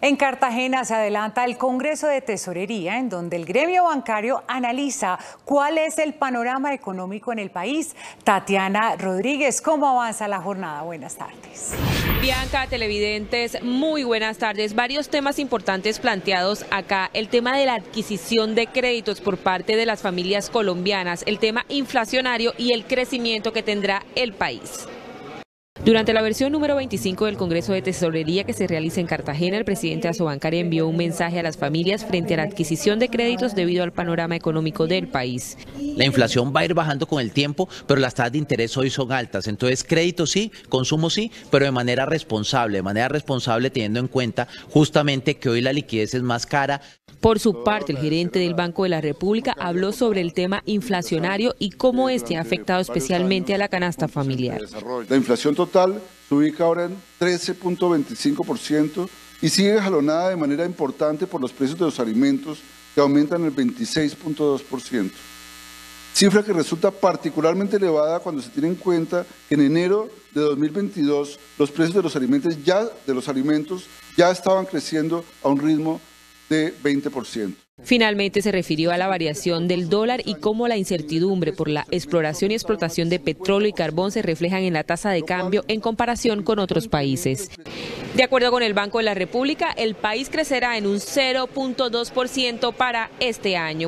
En Cartagena se adelanta el Congreso de Tesorería, en donde el gremio bancario analiza cuál es el panorama económico en el país. Tatiana Rodríguez, ¿cómo avanza la jornada? Buenas tardes. Bianca, televidentes, muy buenas tardes. Varios temas importantes planteados acá. El tema de la adquisición de créditos por parte de las familias colombianas, el tema inflacionario y el crecimiento que tendrá el país. Durante la versión número 25 del Congreso de Tesorería que se realiza en Cartagena, el presidente Asobancaria envió un mensaje a las familias frente a la adquisición de créditos debido al panorama económico del país. La inflación va a ir bajando con el tiempo, pero las tasas de interés hoy son altas. Entonces, crédito sí, consumo sí, pero de manera responsable teniendo en cuenta justamente que hoy la liquidez es más cara. Por su parte, el gerente del Banco de la República habló sobre el tema inflacionario y cómo este ha afectado especialmente a la canasta familiar. La inflación total se ubica ahora en 13.25% y sigue jalonada de manera importante por los precios de los alimentos, que aumentan el 26.2%. Cifra que resulta particularmente elevada cuando se tiene en cuenta que en enero de 2022 los precios de los alimentos ya estaban creciendo a un ritmo de 20%. Finalmente se refirió a la variación del dólar y cómo la incertidumbre por la exploración y explotación de petróleo y carbón se reflejan en la tasa de cambio en comparación con otros países. De acuerdo con el Banco de la República, el país crecerá en un 0.2% para este año.